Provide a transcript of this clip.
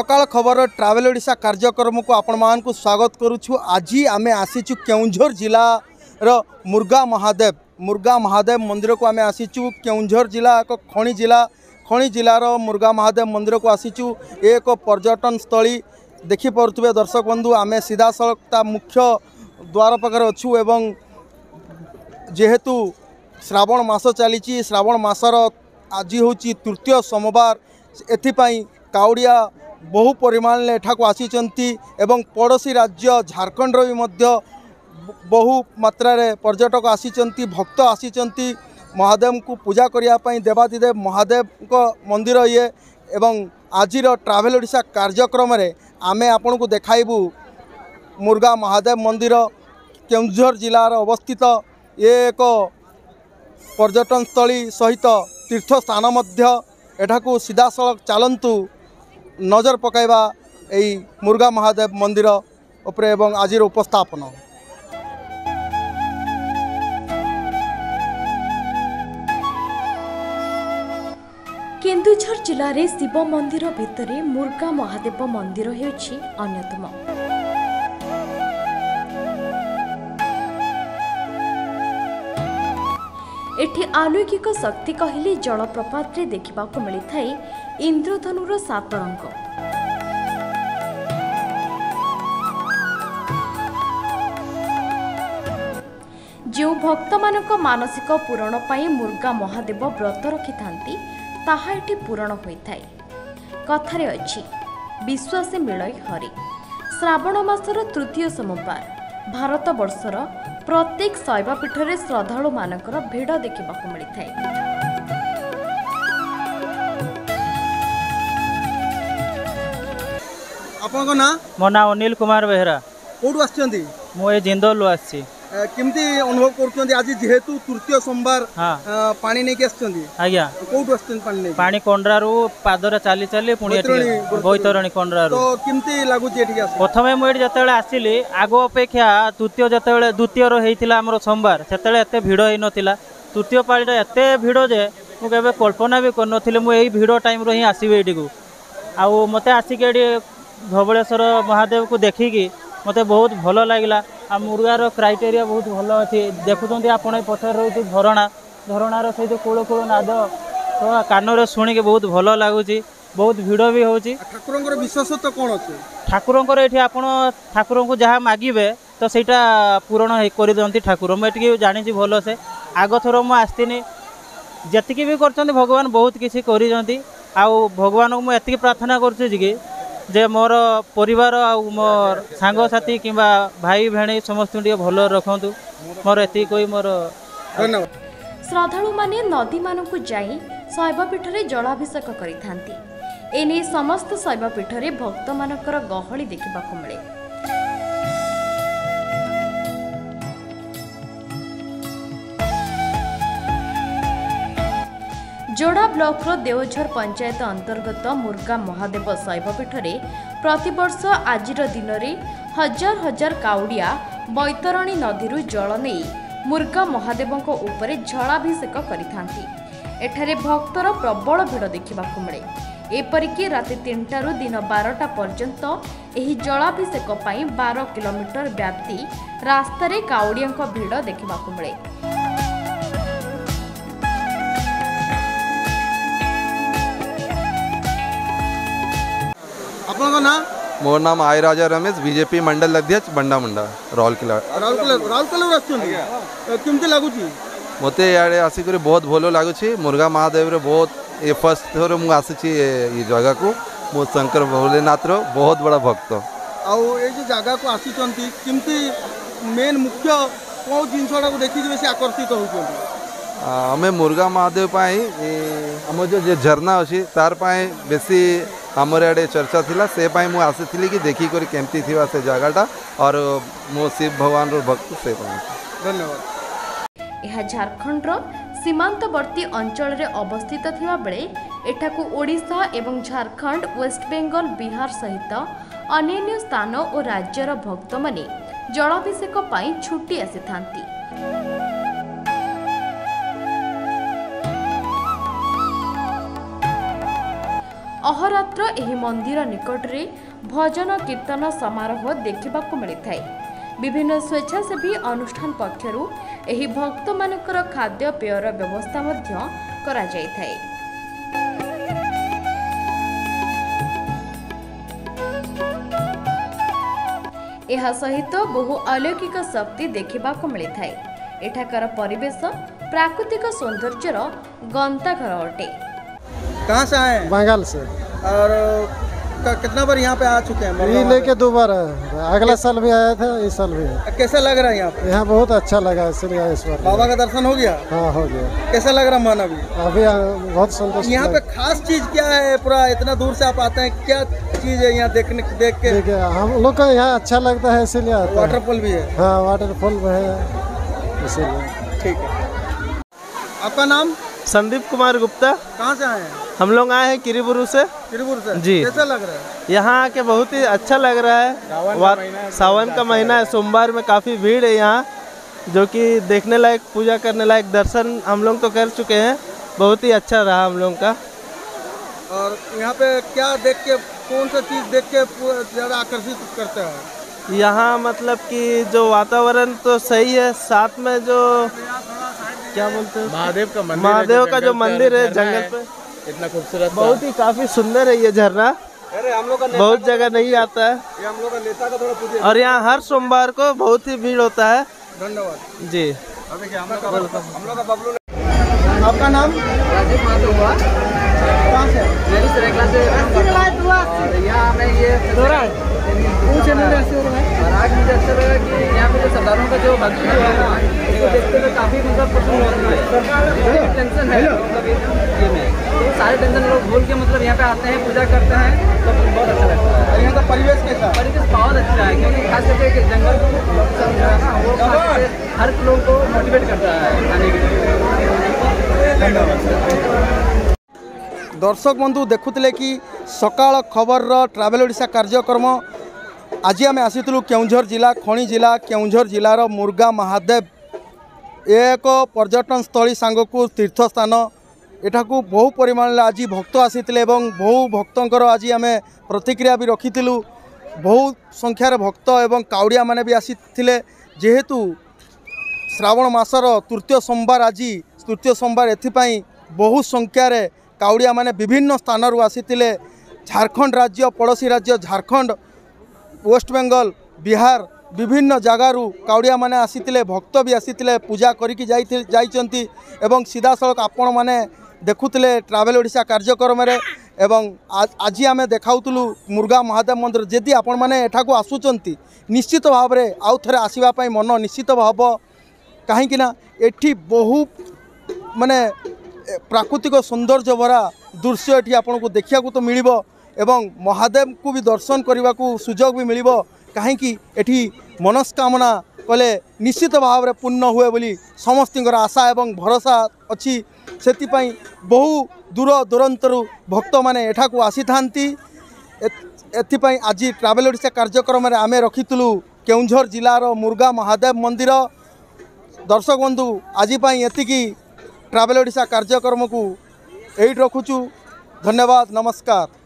सकाल खबर ट्रावेल ओडिशा कार्यक्रम को आपण मान को स्वागत करुछु। आज आम आसीचु केउंझर जिलार मुर्गा महादेव मंदिर को आम आसीचु। केउंझर जिला एक खणी जिलार मुर्गा महादेव मंदिर को आसीचु। एक पर्यटन स्थली देखिपे दर्शक बंधु, आम सीधा सड़क मुख्य द्वार पाखे अच्छू। एवं जेहेतु श्रावण मास चली, श्रावण मासर आज हूँ तृतीय सोमवार, एथिपाई काउड़िया बहु परिमाण एठाक आसीचंती। पड़ोसी राज्य झारखंड भी मध्य बहु मात्रा रे पर्यटक आसीचंती, भक्त आसीचंती महादेव को पूजा करिया पई। देवादिदेव महादेव को मंदिर ये। एवं आज ट्रावेल ओडिशा कार्यक्रम रे आमे आपण को देखाइबू मुर्गा महादेव मंदिर केउंझर जिलार अवस्थित। ये एक पर्यटन स्थली सहित तीर्थ स्थान मध्य। एठाकू सीधा सड़क चालंतु नजर पकाइबा एई मुर्गा महादेव मंदिर उपरे एवं आज उपस्थापन। केन्दुझर जिले में शिव मंदिर भितर मुर्गा महादेव मंदिर होन्यतम। एठी अलौकिक शक्ति कहले जलप्रपात रे देखा मिली था इंद्रधनुर सात रंग। जो भक्त मानक मानसिक पूरण पाई मुर्गा महादेव व्रत रखि थांती ताहा एठी पूरण होइथाय। कथारे अछि विश्वासे मिलय हरि। श्रावण मासर तृतीय सोमवार भारत वर्षर प्रत्येक शैव पीठरे श्रद्धालु मानकर भीड़ देखिबाकु मिलिथाय। आपनको ना मोना अनिल कुमार बेहरा कोडु आछचंती। मोए जिंदोल आछी किमती अनुभव करछंती। आज जेहेतु तृतीय सोमवार पानी नेके आछचंती। आज्ञा कोठु आछचंती पानी नेके? पानी कोंडरारू पादरा चाली चाली पुणी बैतरणी कोंडरारू। तो किमती लागुची एठी आसी? प्रथमे मोइड जतेले आसीले आगो अपेक्षा तृतीय जतेले द्वितीय रो हेइतिला हमरो सोमवार सेतेले एते भीड़ हे नथिला। तृतीय पाळीटा एते भीड़ जे मु केबे कल्पना भी करनथिले मु एही भीड़ टाइम रो ही आसीबे एडीगु। आउ मते आसीके एडी धवलेश्वर महादेव को देखिकी मते बहुत भलो लागिला। आ मुर्गार क्राइटेरिया बहुत भल अच्छे। देखुं आपण पथर रोच धरणार से जो कूलकूल नाद तो कानूर शुणी बहुत भल लगुच। बहुत भिड़ भी हो। ठाकुर विशेषत कौन अच्छे? ठाकुर ये आप ठाकुर को जहाँ मागे तो सहीटा पूरण कर दिखाती ठाकुर। मुझे जानी भल से आग थर मुझे जीक भी कर भगवान बहुत किसी कर। भगवान को मुझे प्रार्थना करुँगी जे मोर परिवार मोर सांग साथी कि भाई भेणी समस्त भल रखु मोर एति कोई मोर। श्रद्धालु माने नदी मानक जाई शैवपीठ रे जलाभिषेक करि थांती। एने समस्त शैवपीठ रे भक्त मानकर गहली देखा मिले। जोड़ा ब्लॉकर देवझर पंचायत अंतर्गत मुर्गा महादेव शैवपीठ रे प्रतिवर्ष आज दिन रे हजार हजार काउड़िया बैतरणी नदी जल नहीं मुर्गा महादेव उपर जलाभिषेक करिथांती। एठारे भक्तर प्रबल भीड़ देखा मिले। एपरिक राति 3टारू दिन 12टा पर्यंत यह जलाभिषेक 12 किलोमीटर व्याप्ति रास्तार काउड़िया भीड़ देखा मिले। ना? मोर नाम आई राजा रमेश, बीजेपी मंडल अध्यक्ष बंडा मुंडा राउरकेला। मत इे आसिक बहुत भल लगुच। मुर्गा महादेव रे बहुत ये फर्स्ट थर मुझे आसी जगह को मो शंकर भोलेनाथ रो बहुत बड़ा भक्त। आउ ये जगह को आसी मेन मुख्य कौ जिनसा देखिए बेस आकर्षित हो। आमे मुर्गा महादेव पाई आम जो झरना अच्छी तार बेसी आमर आड़े चर्चा थिला से मुझे आसी थी कि देखी केमती थी से जगहटा और मो शिव भगवान रो भक्त से धन्यवाद। यह झारखंड रो सीमांतवर्ती अंचल रे अवस्थित थिला बेले एठाकू ओडिशा एवं झारखंड वेस्ट बेंगल बिहार सहित अन्य स्थान और राज्यर भक्त माने जलाभिषेक पाई छुट्टी आसी थांती। अहरात्र एही मंदिर निकटरे भजन कीर्तन समारोह देखा मिलता है। विभिन्न स्वेच्छासेवी अनुष्ठान पक्षरू एही भक्त मानकर खाद्य पेयर व्यवस्था मध्य करा जाय थाए। एहा सहित बहु अलौकिक शक्ति देखा मिलता है। एठाकार परिवेश प्राकृतिक सौंदर्यर गंताघर अटे। कहाँ से आए? बंगाल से। और कितना बार यहाँ पे आ चुके हैं? ये लेके 2 बार आया, अगला साल भी आया था, इस साल भी आया। कैसा लग रहा है यहाँ पे? यहाँ बहुत अच्छा लगा, इसलिए इस बार। बाबा का दर्शन हो गया? हाँ हो गया। कैसा लग रहा मन अभी? अभी बहुत संतोष। यहाँ पे खास चीज क्या है? पूरा इतना दूर से आप आते हैं, क्या चीज है यहाँ देखने देख के? हम लोग का यहाँ अच्छा लगता है इसीलिए। वाटरफॉल भी है? हाँ वाटरफॉल है इसीलिए। ठीक है। आपका नाम? संदीप कुमार गुप्ता। कहाँ से आए हैं? हम लोग आए हैं किरीबुरू से। किरीबुरू से जी। कैसा लग रहा है? यहाँ आके बहुत ही अच्छा लग रहा है। सावन का महीना है, सोमवार में काफ़ी भीड़ है यहाँ, जो कि देखने लायक, पूजा करने लायक। दर्शन हम लोग तो कर चुके हैं, बहुत ही अच्छा रहा हम लोग का। और यहाँ पे क्या देख के, कौन सा चीज़ देख के ज़्यादा आकर्षित करते हैं? यहाँ मतलब कि जो वातावरण तो सही है, साथ में जो क्या बोलते हैं, महादेव का मंदिर, महादेव का जो मंदिर है जंगल पे, इतना खूबसूरत, बहुत ही काफी सुंदर है ये झरना। हम लोग का बहुत जगह नहीं आता है, हम लोग का नेता का थोड़ा पूछिए। और यहाँ हर सोमवार को बहुत ही भीड़ होता है। धन्यवाद जी। हम लोग का बबलू। आपका नाम? राजीव माधव हुआ। कहाँ से? यहाँ में ये आज मुझे अच्छा लगा कि यहाँ पे जो सरदारों का जो भक्ति है ना, इसको देखते हुए काफ़ी मतलब पसंद होता है। टेंशन है मतलब ये में, तो सारे टेंशन लोग भूल के मतलब यहाँ पे आते हैं, पूजा करते हैं, तो बहुत अच्छा लगता है। और यहाँ का परिवेश कैसा? परिवेश बहुत अच्छा है, क्योंकि खास करके जंगल वो हर लोग को मोटिवेट करता है आने के लिए। दर्शक बंधु देखुले कि सकाल खबर ट्रैवल ओडिशा कार्यक्रम। आज आम आसीलु केउंझर जिला, खणी जिला, केउंझर जिलार मुर्गा महादेव एक पर्यटन स्थली सांगकू तीर्थस्थान। एठा को बहु परिमाण आज भक्त आसी बहु भक्तर आज आम प्रतिक्रिया भी रखी, बहु संख्यार भक्त एवं काउड़िया माने भी आसी जेहेतु श्रावण मासर तृतीय सोमवार आज तृतीय सोमवार, एथिपाई बहु संख्यार काउड़िया माने विभिन्न स्थानू आसी झारखंड राज्य, पड़ोसी राज्य झारखंड, वेस्ट बेंगल, बिहार विभिन्न जगारू काउड़िया माने आसी, भक्त भी आसी पूजा करी जाइंती। एवं सीधासख आपण मैने देखुले ट्रैवल ओडिशा कार्यक्रम। एवं आज आम देखाऊलु मुर्गा महादेव मंदिर। जदि आपण मैंने एठाकू आसुंच निश्चित भाव में आउ थे आसवाई मन निश्चित भाव, कहीं एठी बहु माने प्राकृतिक सौंदर्य भरा दृश्य ये आपन को देखा तो मिल, एवं महादेव को भी दर्शन करने को सुजोग भी मिल, कहीं एठी मनस्कामना कले निश्चित भाव में पूर्ण हुए बोली समस्ती आशा एवं भरोसा अच्छी। से बहु दूर दूरांतरू भक्त माने एठा को आसी था। आज ट्रैवल ओडिशा कार्यक्रम में आम रखीलु केउंझर जिलार मुर्गा महादेव मंदिर। दर्शक बंधु आजपाई एति ट्रैवल ओडिशा कार्यक्रम को यही रखुचु। धन्यवाद, नमस्कार।